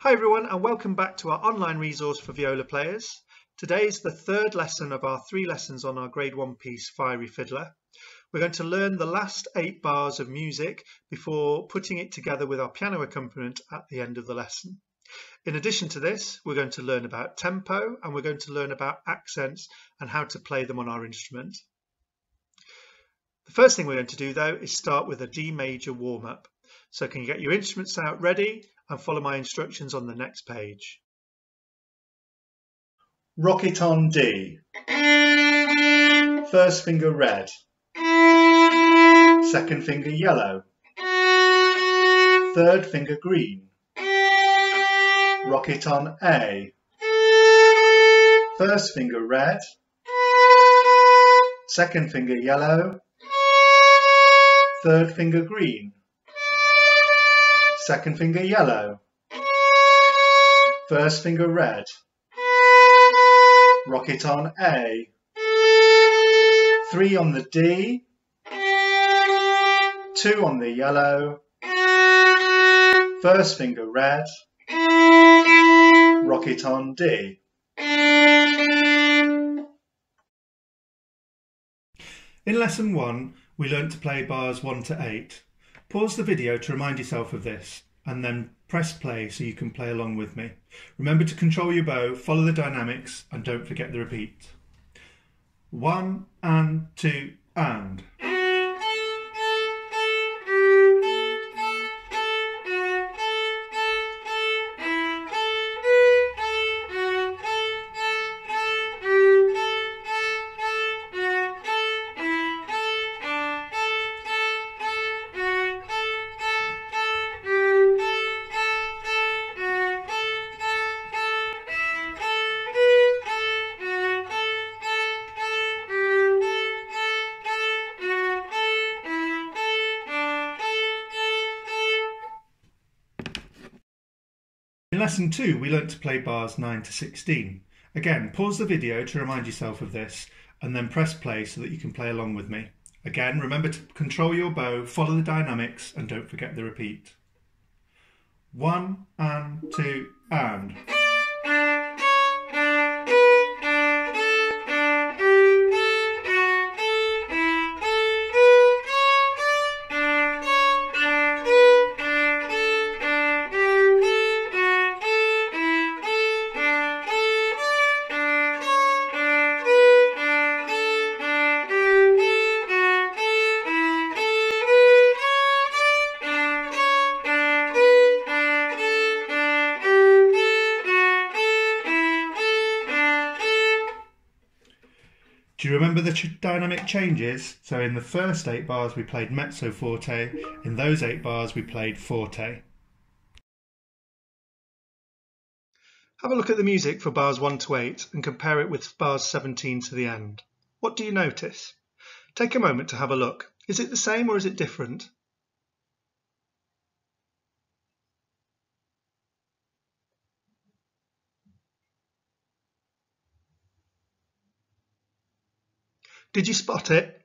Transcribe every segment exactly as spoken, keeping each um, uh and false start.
Hi everyone and welcome back to our online resource for viola players. Today is the third lesson of our three lessons on our grade one piece Fiery Fiddler. We're going to learn the last eight bars of music before putting it together with our piano accompaniment at the end of the lesson. In addition to this, we're going to learn about tempo and we're going to learn about accents and how to play them on our instrument. The first thing we're going to do though is start with a D major warm-up. So can you get your instruments out ready and follow my instructions on the next page. Rocket on D. First finger red. Second finger yellow. Third finger green. Rocket on A. First finger red. Second finger yellow. Third finger green. Second finger yellow, first finger red, rocket on A, three on the D, two on the yellow, first finger red, rocket on D. In lesson one, we learnt to play bars one to eight. Pause the video to remind yourself of this and then press play so you can play along with me. Remember to control your bow, follow the dynamics and don't forget the repeat. One and two and. In lesson two, we learnt to play bars nine to sixteen. Again, pause the video to remind yourself of this and then press play so that you can play along with me. Again, remember to control your bow, follow the dynamics and don't forget the repeat. One and two and. Do you remember the ch dynamic changes? So in the first eight bars we played mezzo forte, in those eight bars we played forte. Have a look at the music for bars one to eight and compare it with bars seventeen to the end. What do you notice? Take a moment to have a look. Is it the same or is it different? Did you spot it?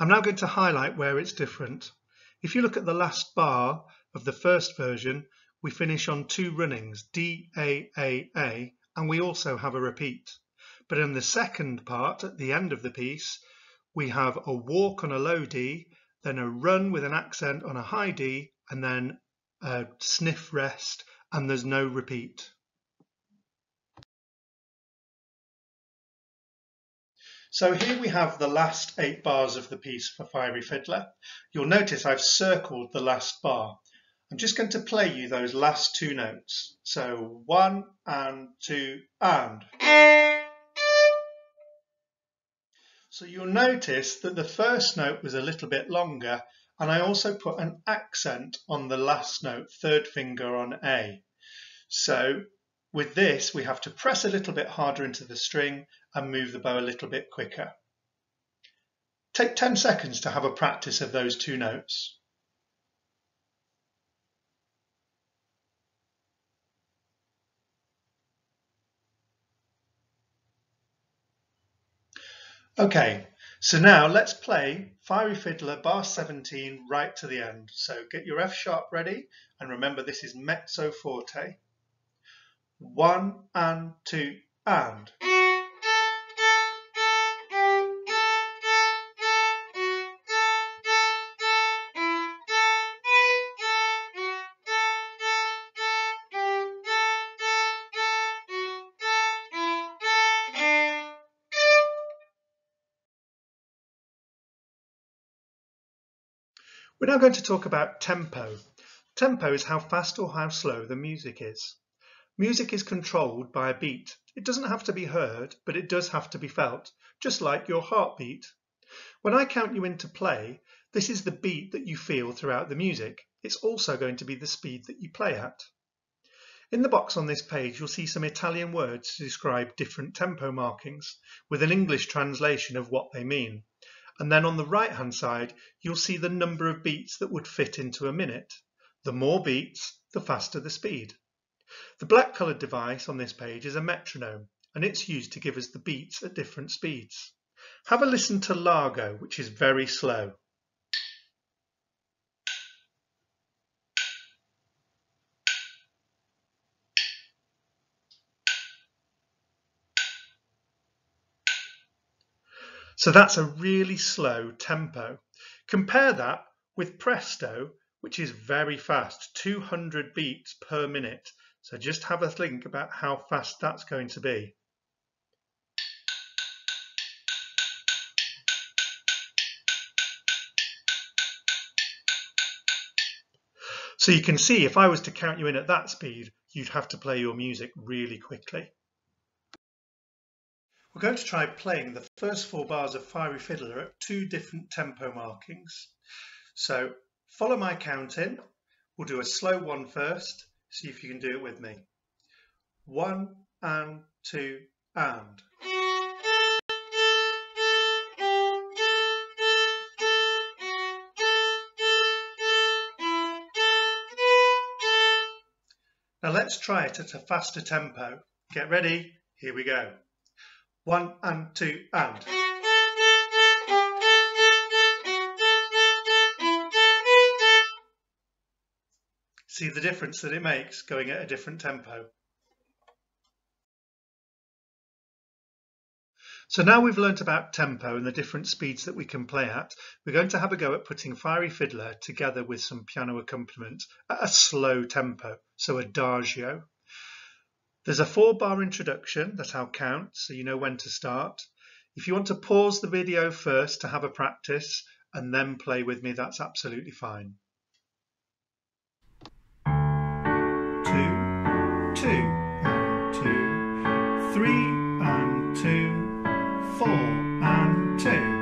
I'm now going to highlight where it's different. If you look at the last bar of the first version, we finish on two runnings, D, A, A, A, and we also have a repeat. But in the second part, at the end of the piece, we have a walk on a low D, then a run with an accent on a high D, and then a sniff rest, and there's no repeat. So here we have the last eight bars of the piece for Fiery Fiddler. You'll notice I've circled the last bar. I'm just going to play you those last two notes. So one and two and. So you'll notice that the first note was a little bit longer and I also put an accent on the last note, third finger on A. So with this, we have to press a little bit harder into the string and move the bow a little bit quicker. Take ten seconds to have a practice of those two notes. Okay, so now let's play Fiery Fiddler bar seventeen right to the end. So get your F sharp ready and remember this is mezzo forte. One and two and. We're now going to talk about tempo. Tempo is how fast or how slow the music is. Music is controlled by a beat. It doesn't have to be heard, but it does have to be felt, just like your heartbeat. When I count you into play, this is the beat that you feel throughout the music. It's also going to be the speed that you play at. In the box on this page, you'll see some Italian words to describe different tempo markings, with an English translation of what they mean. And then on the right-hand side, you'll see the number of beats that would fit into a minute. The more beats, the faster the speed. The black-coloured device on this page is a metronome, and it's used to give us the beats at different speeds. Have a listen to largo, which is very slow. So that's a really slow tempo. Compare that with presto, which is very fast, two hundred beats per minute. So just have a think about how fast that's going to be. So you can see if I was to count you in at that speed, you'd have to play your music really quickly. We're going to try playing the first four bars of Fiery Fiddler at two different tempo markings. So follow my count in. We'll do a slow one first. See if you can do it with me. One and two and. Now let's try it at a faster tempo. Get ready. Here we go. One and two and. See the difference that it makes going at a different tempo. So now we've learnt about tempo and the different speeds that we can play at, we're going to have a go at putting Fiery Fiddler together with some piano accompaniment at a slow tempo, so adagio. There's a four bar introduction that I'll count so you know when to start. If you want to pause the video first to have a practice and then play with me, that's absolutely fine. Two and two, three and two, four and two.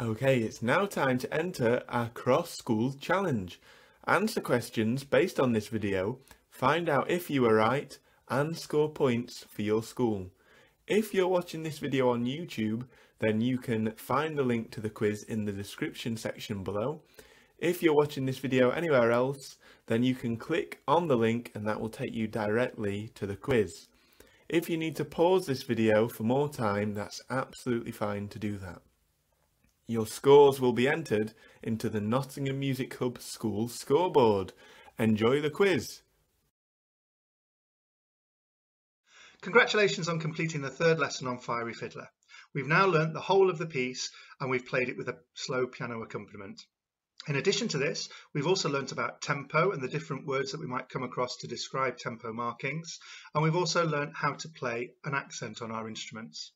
Okay, it's now time to enter our cross-school challenge. Answer questions based on this video, find out if you were right, and score points for your school. If you're watching this video on YouTube, then you can find the link to the quiz in the description section below. If you're watching this video anywhere else, then you can click on the link and that will take you directly to the quiz. If you need to pause this video for more time, that's absolutely fine to do that. Your scores will be entered into the Nottingham Music Hub School Scoreboard. Enjoy the quiz! Congratulations on completing the third lesson on Fiery Fiddler. We've now learnt the whole of the piece and we've played it with a slow piano accompaniment. In addition to this, we've also learnt about tempo and the different words that we might come across to describe tempo markings, and we've also learnt how to play an accent on our instruments.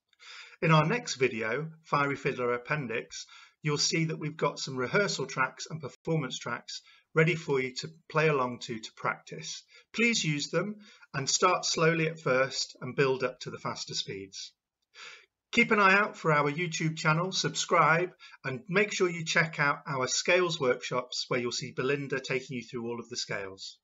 In our next video, Fiery Fiddler Appendix, you'll see that we've got some rehearsal tracks and performance tracks ready for you to play along to to practice. Please use them and start slowly at first and build up to the faster speeds. Keep an eye out for our YouTube channel, subscribe, and make sure you check out our scales workshops where you'll see Belinda taking you through all of the scales.